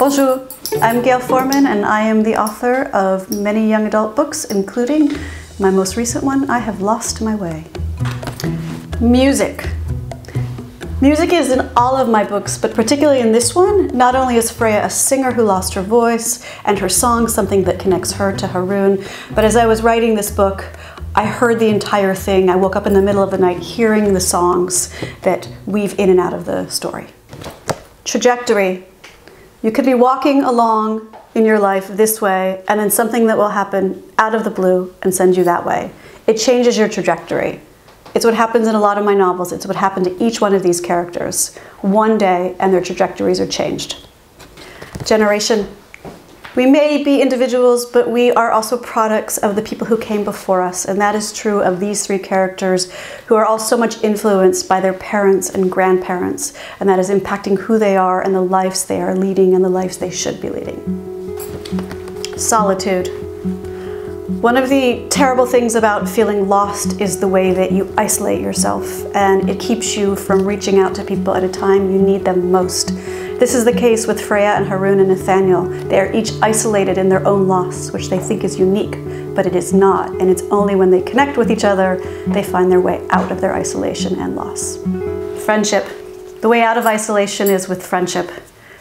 Bonjour, I'm Gayle Forman and I am the author of many young adult books, including my most recent one, I Have Lost My Way. Music. Music is in all of my books, but particularly in this one, not only is Freya a singer who lost her voice and her song, something that connects her to Harun, but as I was writing this book, I heard the entire thing. I woke up in the middle of the night hearing the songs that weave in and out of the story. Trajectory. You could be walking along in your life this way, and then something that will happen out of the blue and send you that way. It changes your trajectory. It's what happens in a lot of my novels. It's what happened to each one of these characters one day, and their trajectories are changed. Generation. We may be individuals, but we are also products of the people who came before us, and that is true of these three characters who are all so much influenced by their parents and grandparents, and that is impacting who they are and the lives they are leading and the lives they should be leading. Solitude. One of the terrible things about feeling lost is the way that you isolate yourself, and it keeps you from reaching out to people at a time you need them most. This is the case with Freya and Harun and Nathaniel. They are each isolated in their own loss, which they think is unique, but it is not. And it's only when they connect with each other, they find their way out of their isolation and loss. Friendship. The way out of isolation is with friendship.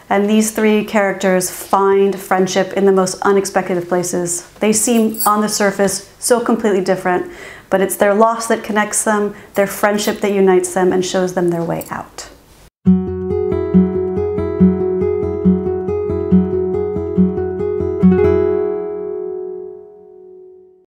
And these three characters find friendship in the most unexpected of places. They seem on the surface so completely different, but it's their loss that connects them, their friendship that unites them and shows them their way out.